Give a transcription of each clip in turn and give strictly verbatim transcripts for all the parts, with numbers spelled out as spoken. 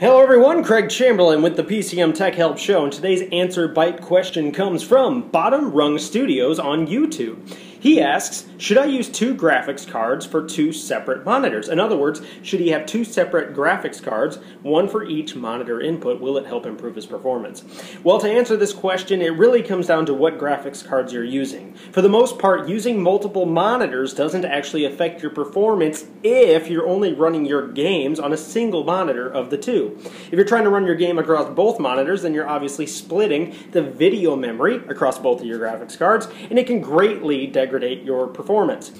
Hello everyone, Craig Chamberlain with the P C M Tech Help Show, and today's answer bite question comes from Bottom Rung Studios on YouTube. He asks, should I use two graphics cards for two separate monitors? In other words, should he have two separate graphics cards, one for each monitor input? Will it help improve his performance? Well, to answer this question, it really comes down to what graphics cards you're using. For the most part, using multiple monitors doesn't actually affect your performance if you're only running your games on a single monitor of the two. If you're trying to run your game across both monitors, then you're obviously splitting the video memory across both of your graphics cards, and it can greatly degrade your performance.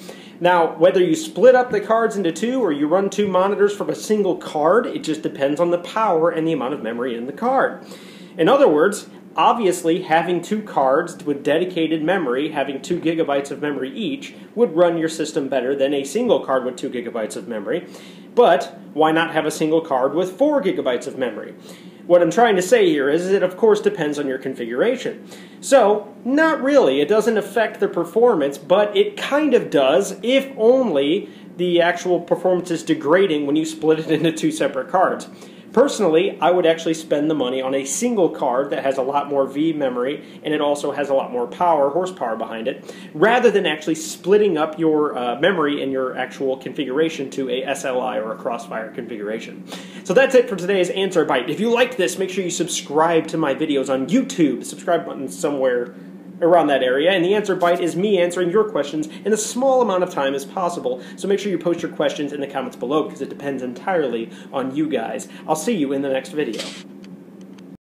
Now, whether you split up the cards into two or you run two monitors from a single card, it just depends on the power and the amount of memory in the card. In other words, obviously having two cards with dedicated memory, having two gigabytes of memory each, would run your system better than a single card with two gigabytes of memory. But why not have a single card with four gigabytes of memory? What I'm trying to say here is it, of course, depends on your configuration. So, not really. It doesn't affect the performance, but it kind of does if only the actual performance is degrading when you split it into two separate cards. Personally, I would actually spend the money on a single card that has a lot more V memory, and it also has a lot more power, horsepower behind it, rather than actually splitting up your uh, memory and your actual configuration to a S L I or a Crossfire configuration. So that's it for today's Answer Bite. If you liked this, make sure you subscribe to my videos on YouTube. The subscribe button somewhere around that area, and the Answer Bite is me answering your questions in a small amount of time as possible. So make sure you post your questions in the comments below, because it depends entirely on you guys. I'll see you in the next video.